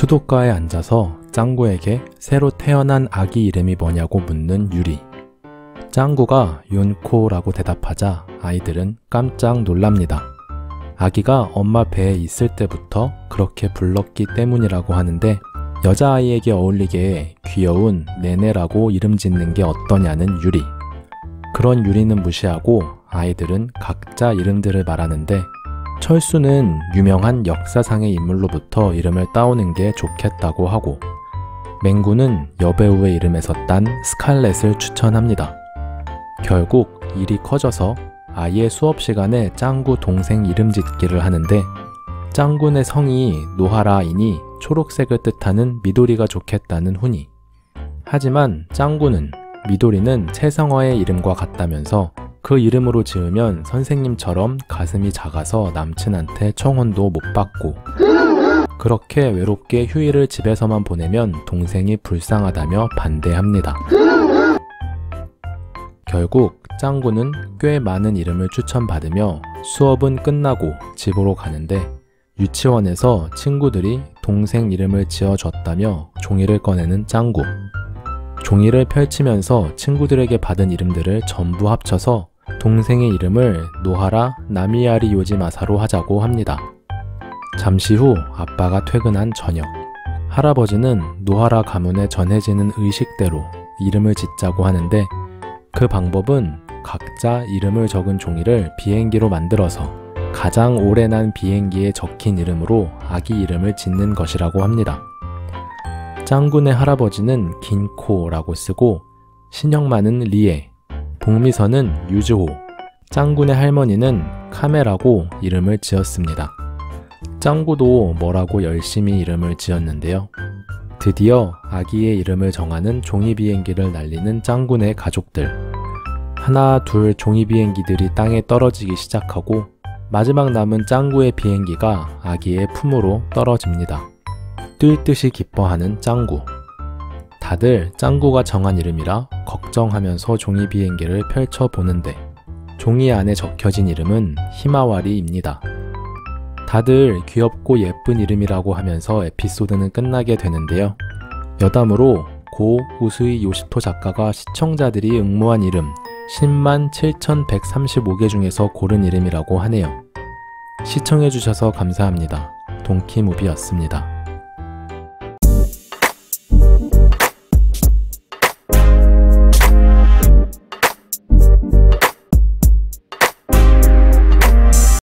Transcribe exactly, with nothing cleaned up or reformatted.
수도가에 앉아서 짱구에게 새로 태어난 아기 이름이 뭐냐고 묻는 유리. 짱구가 윤코라고 대답하자 아이들은 깜짝 놀랍니다. 아기가 엄마 배에 있을 때부터 그렇게 불렀기 때문이라고 하는데 여자아이에게 어울리게 귀여운 네네라고 이름 짓는 게 어떠냐는 유리. 그런 유리는 무시하고 아이들은 각자 이름들을 말하는데 철수는 유명한 역사상의 인물로부터 이름을 따오는 게 좋겠다고 하고 맹구는 여배우의 이름에서 딴 스칼렛을 추천합니다. 결국 일이 커져서 아이의 수업 시간에 짱구 동생 이름 짓기를 하는데 짱구네 성이 노하라이니 초록색을 뜻하는 미도리가 좋겠다는 훈이. 하지만 짱구는 미도리는 최성화의 이름과 같다면서 그 이름으로 지으면 선생님처럼 가슴이 작아서 남친한테 청혼도 못 받고 그렇게 외롭게 휴일을 집에서만 보내면 동생이 불쌍하다며 반대합니다. 결국 짱구는 꽤 많은 이름을 추천받으며 수업은 끝나고 집으로 가는데 유치원에서 친구들이 동생 이름을 지어줬다며 종이를 꺼내는 짱구. 종이를 펼치면서 친구들에게 받은 이름들을 전부 합쳐서 동생의 이름을 노하라 나미야리 요지마사로 하자고 합니다. 잠시 후 아빠가 퇴근한 저녁. 할아버지는 노하라 가문에 전해지는 의식대로 이름을 짓자고 하는데 그 방법은 각자 이름을 적은 종이를 비행기로 만들어서 가장 오래 난 비행기에 적힌 이름으로 아기 이름을 짓는 것이라고 합니다. 짱구네 할아버지는 긴코라고 쓰고 신영만은 리에, 봉미선은 유즈호, 짱구네 할머니는 카메라고 이름을 지었습니다. 짱구도 뭐라고 열심히 이름을 지었는데요. 드디어 아기의 이름을 정하는 종이비행기를 날리는 짱구네 가족들. 하나 둘 종이비행기들이 땅에 떨어지기 시작하고 마지막 남은 짱구의 비행기가 아기의 품으로 떨어집니다. 뛸 듯이 기뻐하는 짱구. 다들 짱구가 정한 이름이라 걱정하면서 종이비행기를 펼쳐보는데 종이 안에 적혀진 이름은 히마와리입니다. 다들 귀엽고 예쁜 이름이라고 하면서 에피소드는 끝나게 되는데요. 여담으로 고 우수이 요시토 작가가 시청자들이 응모한 이름 십만 칠천백삼십오 개 중에서 고른 이름이라고 하네요. 시청해주셔서 감사합니다. 동키무비였습니다.